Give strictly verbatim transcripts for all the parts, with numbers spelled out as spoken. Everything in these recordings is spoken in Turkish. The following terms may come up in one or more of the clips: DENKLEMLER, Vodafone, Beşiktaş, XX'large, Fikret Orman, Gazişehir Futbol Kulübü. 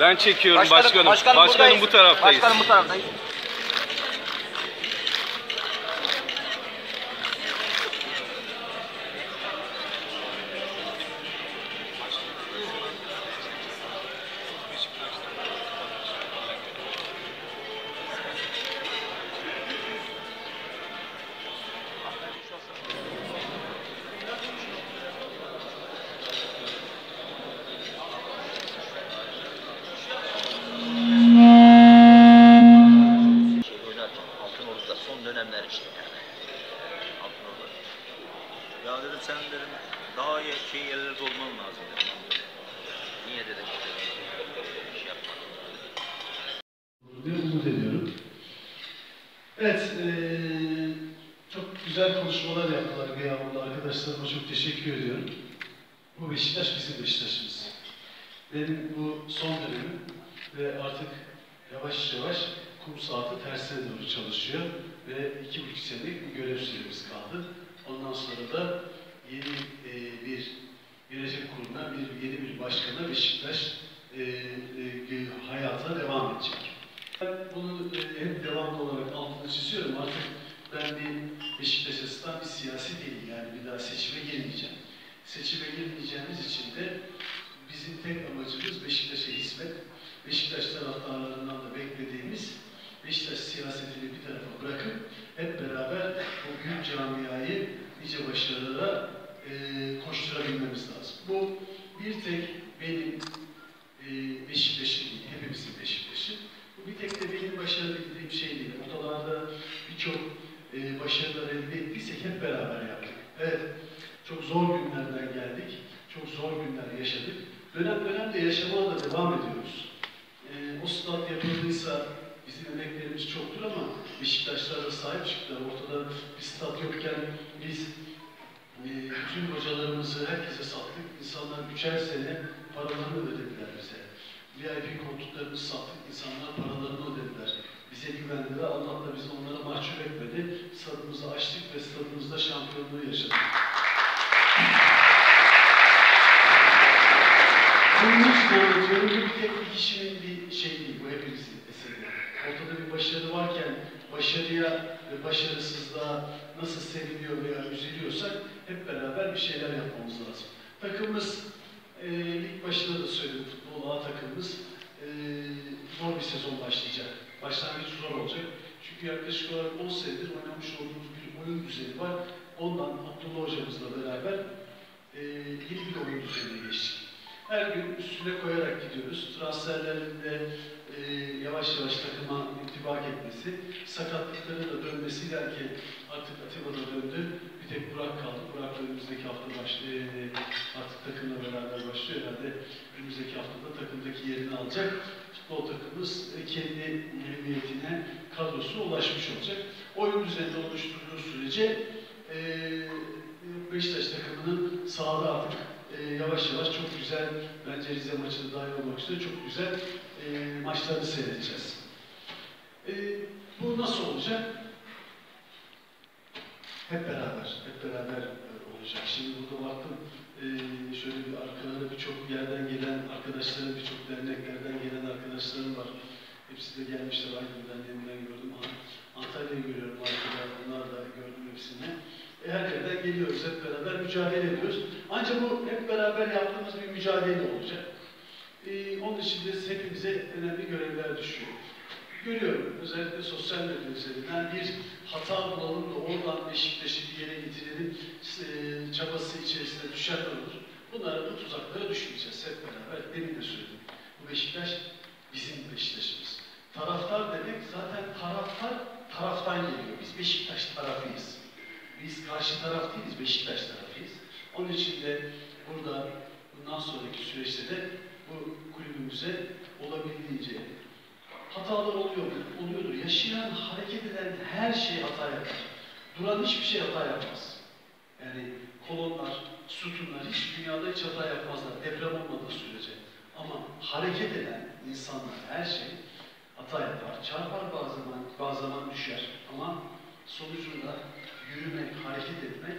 Ben çekiyorum başkanım. Başkanım, başkanım, başkanım bu taraftayız. Başkanım bu taraftayız. Evet, e, çok güzel konuşmalar yaptılar Gıyabım'da. Arkadaşlarıma çok teşekkür ediyorum. Bu Beşiktaş bizim Beşiktaş'ımız. Benim bu son dönemim ve artık yavaş yavaş kum saati tersine doğru çalışıyor. Ve iki buçuk senelik bir görev süremiz kaldı. Ondan sonra da yeni e, bir gelecek kurumuna, bir, yeni bir başkana Beşiktaş e, e, hayata devam edecek. Ben bunu hep devamlı olarak altını çiziyorum. Artık ben bir Beşiktaş açısından bir siyasi değil. Yani bir daha seçime girmeyeceğim. Seçime girmeyeceğimiz için de bizim tek amacımız Beşiktaş'a hizmet. Beşiktaş taraftarlarından da beklediğimiz Beşiktaş siyasetini bir tarafa bırakıp hep beraber o büyük camiayı nice başarılara e, koşturabilmemiz lazım. Bu bir tek benim e, Beşiktaş'ım değil, hepimizin Beşiktaş'ı. Bir tek de benim başarabildiğim şey değil. Ortalarda birçok e, başarılar elde ettiysek hep beraber yaptık. Evet, çok zor günlerden geldik. Çok zor günler yaşadık. Dönem dönem de yaşamaya da devam ediyoruz. E, o stat yapıldıysa bizim emeklerimiz çoktur ama Beşiktaşlar'a sahip çıktılar. Ortada bir stat yokken biz e, bütün hocalarımızı herkese sattık. İnsanlar üçer sene paralarını ödediler bize. V I P koltuklarımızı sattık, insanlar paralarını ödediler. Bize güvendiler, Allah da bizi onlara mahcup etmedi. Stadımızı açtık ve stadımızda şampiyonluğu yaşadık. Bunun için diyorum ki bir tek bir kişinin bir şey değil, bu hepimizin eseri. Ortada bir başarı varken başarıya ve başarısızlığa nasıl seviniyor veya üzülüyorsak hep beraber bir şeyler yapmamız lazım. Takımımız Ee, ilk başında da söyledim, futbol A takımımız ee, zor bir sezon başlayacak. Başlangıç zor olacak. Çünkü yaklaşık olarak on senedir oynamış olduğumuz bir oyun düzeni var. Ondan Abdullah hocamızla beraber e, yeni bir oyun düzenine geçtik. Her gün üstüne koyarak gidiyoruz. Transferlerinde e, yavaş yavaş takıma intibak etmesi, sakatlıkların da dönmesiyle ki artık Atiba'da döndü. Bir tek Burak kaldı. Burak önümüzdeki hafta başlıyor. E, artık takımla beraber başlıyor. Herhalde önümüzdeki haftada takımdaki yerini alacak. Futbol takımımız e, kendi memnuniyetine, kadrosu ulaşmış olacak. Oyun üzerinde oluşturduğu sürece e, Beşiktaş takımının sahada artık e, yavaş yavaş çok güzel, bence Rize maçına dahil olmak üzere çok güzel e, maçları seyredeceğiz. E, bu nasıl olacak? Hep beraber, hep beraber olacak. Şimdi burada baktım, şöyle bir arkalara birçok yerden gelen arkadaşlarım, birçok derneklerden gelen arkadaşlarım var. Hepsi de gelmişler, Aydın'dan, Denizli'den gördüm. Antalya'yı görüyorum, arkada onlar da gördüm hepsini. Her yerden geliyoruz, hep beraber mücadele ediyoruz. Ancak bu hep beraber yaptığımız bir mücadele olacak. Onun için de hepimize önemli görevler düşüyor. Görüyorum, özellikle sosyal medya üzerinden bir hata bulalım da oradan Beşiktaş'ı bir yere getirelim e, çabası içerisinde düşen olur. Bunlara, bu tuzaklara düşmeyeceğiz hep beraber. Demin de söyledim. Bu Beşiktaş bizim Beşiktaş'ımız. Taraftar demek zaten taraftar taraftan geliyor. Biz Beşiktaş tarafıyız. Biz karşı taraf değiliz, Beşiktaş tarafıyız. Onun için de burada bundan sonraki süreçte de bu kulübümüze olabildiğince hatalar oluyor, oluyordur. Yaşayan, hareket eden her şey hata yapar. Duran hiçbir şey hata yapmaz. Yani kolonlar, sütunlar hiç dünyada hiç hata yapmazlar. Deprem olmadığı sürece. Ama hareket eden insanlar her şey hata yapar. Çarpar bazı zaman, bazı zaman düşer. Ama sonucunda yürümek, hareket etmek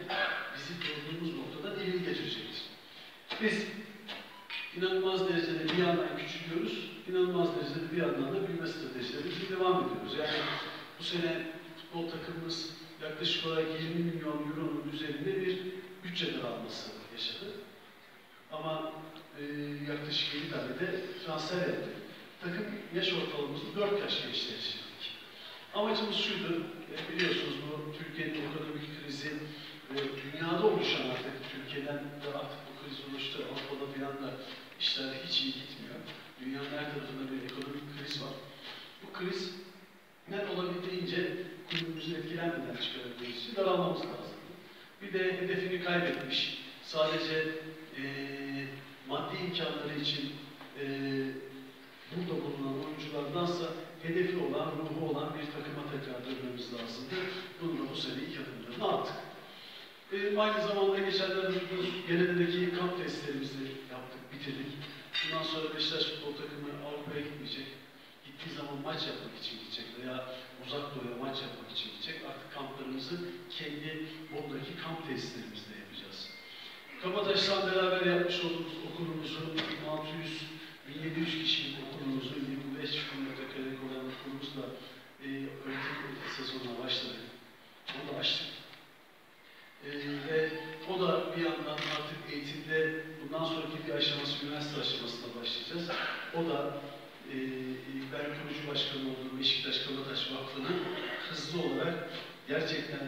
bizi durduğumuz noktada elini geçirecektir. Biz inanılmaz derecede bir yandan küçülüyoruz. inanılmaz derecede bir yandan da büyüme stratejilerimizi devam ediyoruz. Yani bu sene futbol takımımız yaklaşık olarak yirmi milyon euronun üzerinde bir bütçe daralması yaşadı. Ama e, yaklaşık yedi tane de transfer etti. Takım yaş ortalamamızı dört yaş gençleştirdik. Amacımız şuydu, e, biliyorsunuz bu Türkiye'nin ekonomik krizi ve dünyada oluşan artık, Türkiye'den de artık bu kriz oluştu, Avrupa'da bir anda işler hiç iyi gitmiyor. Dünyanın her tarafında bir ekonomik kriz var. Bu kriz ne olabildiğince kulübümüzün etkilenmeden çıkarabildiğimiz için daralmamız lazım. Bir de hedefini kaybetmiş, sadece e, maddi imkanları için e, burada bulunan oyunculardansa hedefi olan, ruhu olan bir takıma tekrar dönmemiz lazımdı. Bunu da bu sene ilk adımlarını attık. E, aynı zamanda geçenlerde Yerede'deki kamp testlerimizi yaptık, bitirdik. Bundan sonra Beşiktaş futbol takımı Avrupa'ya gitmeyecek. Gittiği zaman maç yapmak için gidecek veya uzak doğuya maç yapmak için gidecek. Artık kamplarımızı kendi oradaki kamp testlerimizde yapacağız. Kabataş'tan beraber yapmış olduğumuz okulumuzun altı yüz bin yedi yüz kişilik okulumuzun yirmi beş kilometrelik olan okulumuzla e, öğretim sezonuna başladık. Onu da açtık. Ee, ve o da bir yandan artık eğitimde bundan sonraki bir aşaması, üniversite aşamasına başlayacağız. O da e, ben kurucu başkanı olduğum Beşiktaş Kabataş Vakfı'nın hızlı olarak gerçekten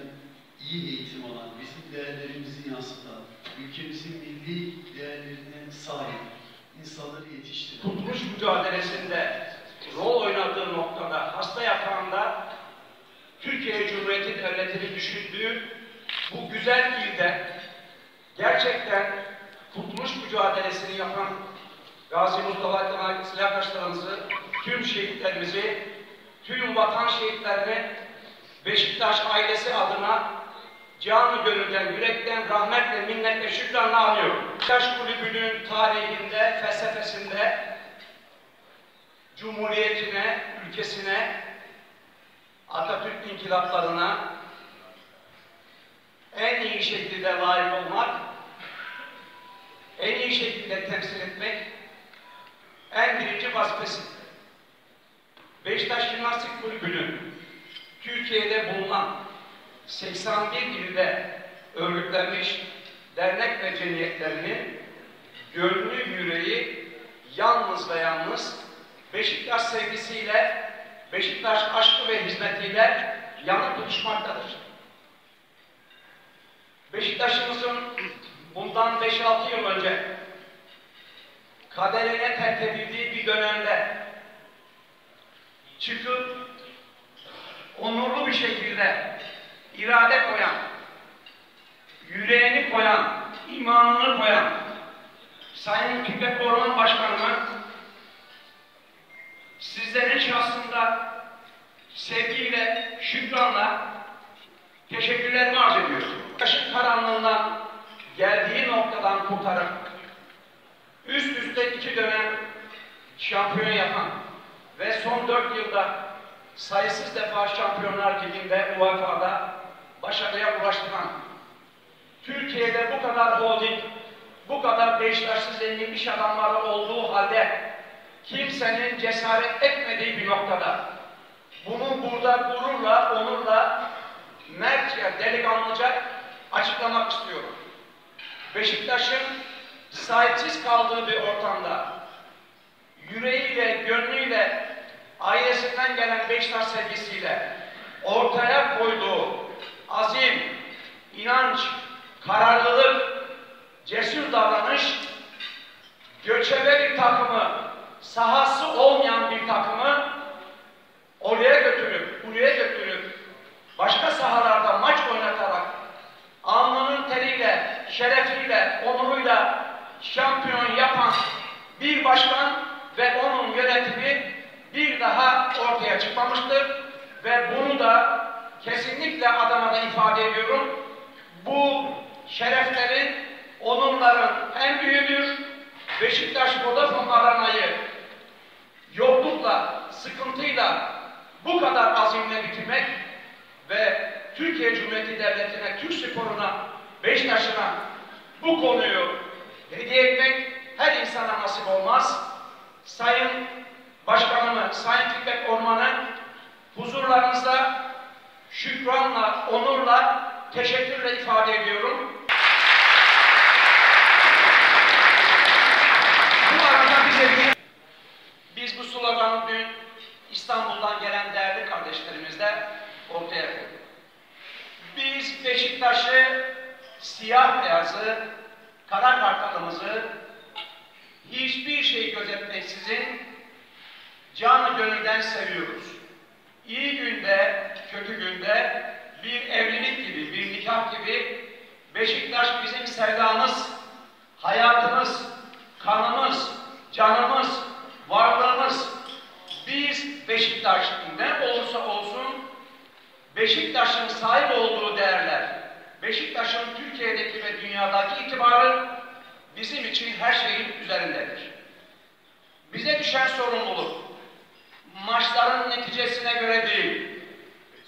iyi eğitim olan, bizim değerlerimizi yansıtan, ülkemizin milli değerlerine sahip insanları yetiştiren, kurtuluş mücadelesinde rol oynadığı noktada, hasta yatağında Türkiye Cumhuriyeti Devleti'ni düşündüğü bu güzel ilde gerçekten kurtuluş mücadelesini yapan Gazi Mustafa Kemal Silahdaşlarımızı, tüm şehitlerimizi, tüm vatan şehitlerini Beşiktaş ailesi adına canı gönülden, yürekten, rahmetle, minnetle, şükranla anıyorum. Beşiktaş Kulübü'nün tarihinde, felsefesinde, cumhuriyetine, ülkesine, Atatürk inkılaplarına en iyi şekilde layık olmak, en iyi şekilde temsil etmek en birinci vazifesi. Beşiktaş Jimnastik Kulübü'nün Türkiye'de bulunan seksen bir ilde örgütlenmiş dernek ve cemiyetlerinin gönlü yüreği yalnız ve yalnız Beşiktaş sevgisiyle, Beşiktaş aşkı ve hizmetiyle yanıp tutuşmaktadır. Beşiktaş'ımızın bundan beş altı yıl önce kaderine terk edildiği bir dönemde çıkıp onurlu bir şekilde irade koyan, yüreğini koyan, imanını koyan Sayın Fikret Orman Başkanı'nın sizlerin şahsında sevgiyle, şükranla teşekkürlerimi arz ediyorum. Beşiktaş'ın karanlığından, geldiği noktadan kurtarıp üst üste iki dönem şampiyon yapan ve son dört yılda sayısız defa Şampiyonlar Ligi'nde, U E F A'da başarıya ulaştıran, Türkiye'de bu kadar holding, bu kadar Beşiktaşlı zengin iş adamları olduğu halde kimsenin cesaret etmediği bir noktada bunu burada gururla, onurla, mertçe, delikanlıca açıklamak istiyorum. Beşiktaş'ın sahipsiz kaldığı bir ortamda yüreğiyle, gönlüyle, ailesinden gelen Beşiktaş sevgisiyle ortaya koyduğu azim, inanç, kararlılık, cesur davranış, göçebe bir takımı, sahası olmayan bir takımı oraya götürüp, buraya götürüp başka sahalarda maç oynatarak alnının teriyle, şerefiyle, onuruyla şampiyon yapan bir başkan ve onun yönetimi bir daha ortaya çıkmamıştır. Ve bunu da kesinlikle adama da ifade ediyorum. Bu şereflerin, onurların en büyüğüdür. Beşiktaş Vodafone aranayı yoklukla, sıkıntıyla bu kadar azimle bitirmek ve Türkiye Cumhuriyeti Devleti'ne, Türk sporuna, Beşiktaş'ına bu konuyu hediye etmek her insana nasip olmaz. Sayın Başkanımı Sayın Fikret Orman'ı huzurlarınızda şükranla, onurla, teşekkürle ifade ediyorum. Bu arada bize bir... Biz bu sloganı dün İstanbul'dan gelen değerli kardeşlerimizle ortaya koyduk. Biz Beşiktaş'ı, siyah beyazı, kara kartalımızı hiçbir şey gözetmeksizin canı gönülden seviyoruz. İyi günde, kötü günde bir evlilik gibi, bir nikah gibi Beşiktaş bizim sevdamız, hayatımız, kanımız, canımız, varlığımız. Biz Beşiktaş ne olursa olsun Beşiktaş'ın sahip olduğu değerler, Beşiktaş'ın Türkiye'deki ve dünyadaki itibarı bizim için her şeyin üzerindedir. Bize düşen sorumluluk maçların neticesine göre değil,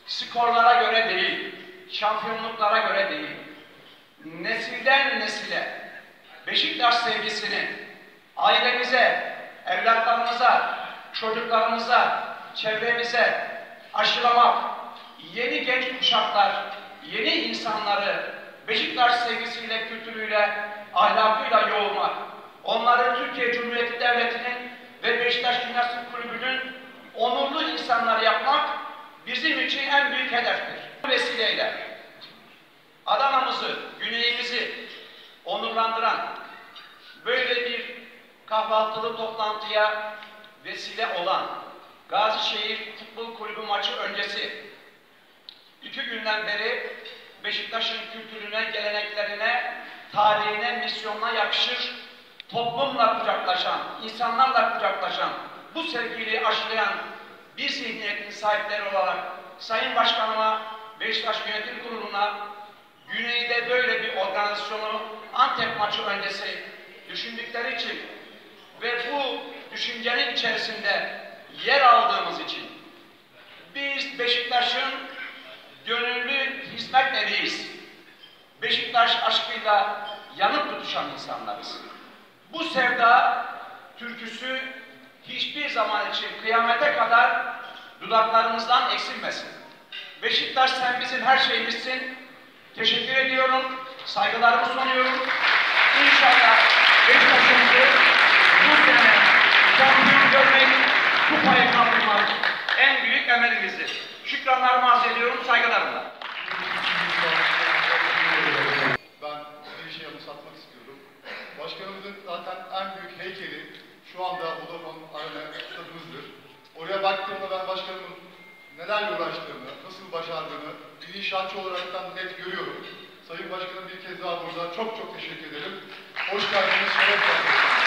skorlara göre değil, şampiyonluklara göre değil, nesilden nesile Beşiktaş sevgisini ailemize, evlatlarımıza, çocuklarımıza, çevremize aşılamak, yeni genç kuşaklar, yeni insanları Beşiktaş sevgisiyle, kültürüyle, ahlakıyla yoğurmak, onları Türkiye Cumhuriyeti Devleti'nin ve Beşiktaş Gimnastik Kulübü'nün onurlu insanları yapmak bizim için en büyük hedeftir. Bu vesileyle Adana'mızı, güneyimizi onurlandıran böyle bir kahvaltılı toplantıya vesile olan Gazişehir Futbol Kulübü maçı öncesi iki günden beri Beşiktaş'ın kültürüne, geleneklerine, tarihine, misyonuna yakışır, toplumla kucaklaşan, insanlarla kucaklaşan, bu sevgiyi aşılayan bir zihniyetin sahipleri olarak Sayın Başkanıma, Beşiktaş Yönetim Kurulu'na, Güney'de böyle bir organizasyonu Antep maçı öncesi düşündükleri için ve bu düşüncenin içerisinde yer aldığımız için biz Beşiktaş'ın gönüllü hizmetleriyiz. Beşiktaş aşkıyla yanıp tutuşan insanlarız. Bu sevda türküsü hiçbir zaman için kıyamete kadar dudaklarımızdan eksilmesin. Beşiktaş sen bizim her şeyimizsin. Teşekkür ediyorum. Saygılarımı sunuyorum. İnşallah Beşiktaş'ımızı bu sene şampiyon görmek, kupaya kaldırmak en büyük emelimizdir. Şükranlarımı arz ediyorum, saygılarımla. Ben bir şey anımsatmak istiyorum. Başkanımızın zaten en büyük heykeli şu anda Vodafone'un arena stadımızdır. Oraya baktığımda ben başkanımın nelerle uğraştığını, nasıl başardığını bir inşaatçı olaraktan net görüyorum. Sayın Başkanım bir kez daha burada çok çok teşekkür ederim. Hoş geldiniz, şeref verdiniz.